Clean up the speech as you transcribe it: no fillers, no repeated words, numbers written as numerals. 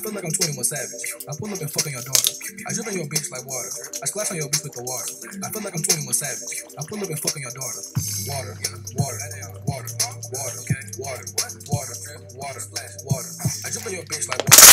I feel like I'm 21 Savage. I pull up and fuck on your daughter. I drip on your bitch like water. I splash on your bitch with the water. I feel like I'm 21 Savage. I pull up and fuck on your daughter. Water, water, water, water, water, water, water, water, water, water, water. I drip on your bitch like water.